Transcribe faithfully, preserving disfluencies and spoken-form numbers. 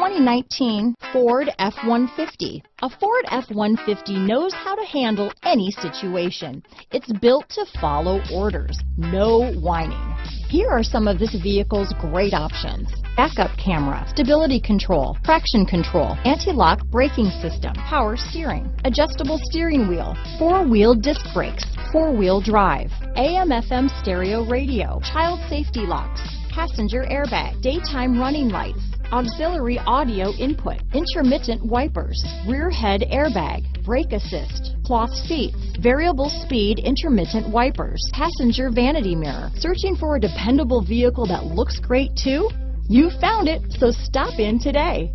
twenty nineteen Ford F one fifty. A Ford F one fifty knows how to handle any situation. It's built to follow orders, no whining. Here are some of this vehicle's great options: backup camera, stability control, traction control, anti-lock braking system, power steering, adjustable steering wheel, four-wheel disc brakes, four-wheel drive, A M F M stereo radio, child safety locks, passenger airbag, daytime running lights, auxiliary audio input, intermittent wipers, rear head airbag, brake assist, cloth seats, variable speed intermittent wipers, passenger vanity mirror. Searching for a dependable vehicle that looks great too? You found it, so stop in today.